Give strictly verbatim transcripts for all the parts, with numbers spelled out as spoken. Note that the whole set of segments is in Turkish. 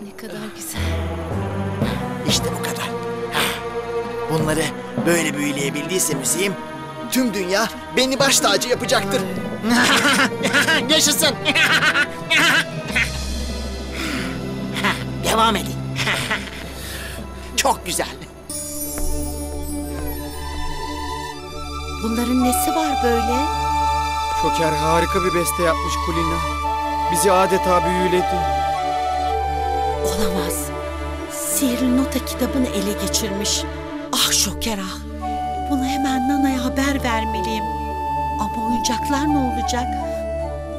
Ne kadar güzel. İşte bu kadar. Bunları böyle büyüleyebildiysem müziğim, tüm dünya beni baş tacı yapacaktır. Yaşasın. Devam edin. Çok güzel. Bunların nesi var böyle? Şoker harika bir beste yapmış Kulina. Bizi adeta büyüledi. Olamaz. Sihirli nota kitabını ele geçirmiş. Ah Şoker ah. Bunu hemen Nana'ya haber vermeliyim. Ama oyuncaklar ne olacak?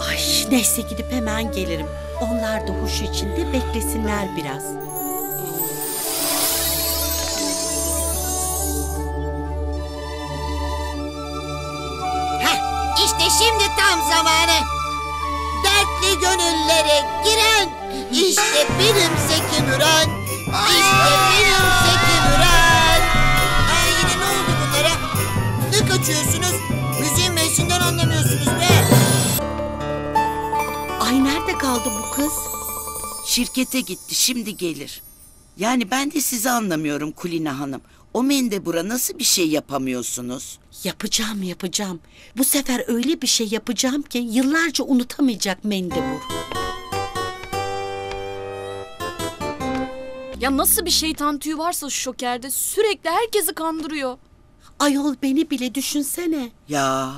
Ay neyse gidip hemen gelirim. Onlar da huşu içinde beklesinler biraz. Heh, işte şimdi tam zamanı. Dertli gönüllere giren. İşte benim Zeki Müran. İşte benim Zeki Müran. Ay yine ne oldu bunlara? Ne kaçıyorsunuz? Müziğin mesinden anlamıyorsunuz be. Ay nerede kaldı bu kız? Şirkete gitti, şimdi gelir. Yani ben de sizi anlamıyorum Kulina Hanım. O Mendebur'a nasıl bir şey yapamıyorsunuz? Yapacağım yapacağım. Bu sefer öyle bir şey yapacağım ki yıllarca unutamayacak Mendebur. Ya nasıl bir şeytan tüyü varsa şu Şoker'de, sürekli herkesi kandırıyor. Ayol beni bile düşünsene. Ya.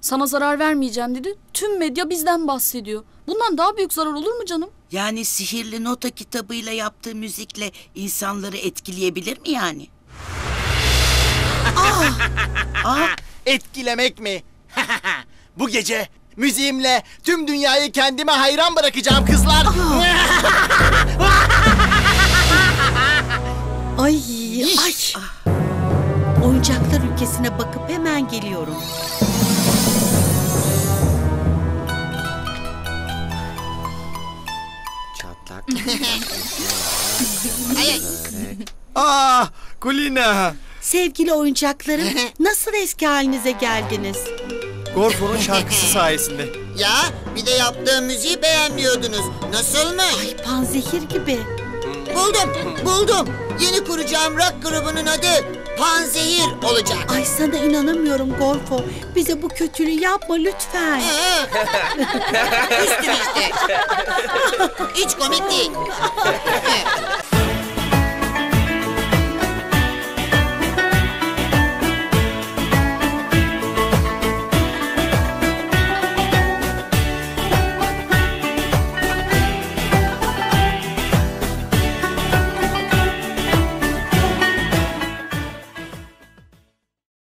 Sana zarar vermeyeceğim dedi. Tüm medya bizden bahsediyor. Bundan daha büyük zarar olur mu canım? Yani sihirli nota kitabıyla yaptığı müzikle insanları etkileyebilir mi yani? Aa! Aa! Etkilemek mi? Bu gece müziğimle tüm dünyayı kendime hayran bırakacağım kızlar. Ay! Ay! Oyuncaklar ülkesine bakıp hemen geliyorum. Aa, Kulina. Sevgili oyuncaklarım, nasıl eski halinize geldiniz? Gorfo'nun şarkısı sayesinde. Ya, bir de yaptığım müziği beğenmiyordunuz. Nasıl mı? Ay, Panzehir gibi. Buldum, buldum. Yeni kuracağım rock grubunun adı Panzehir olacak. Ay sana inanamıyorum Gorfo. Bize bu kötülüğü yapma lütfen. Üstüm işte. Hiç komik değil.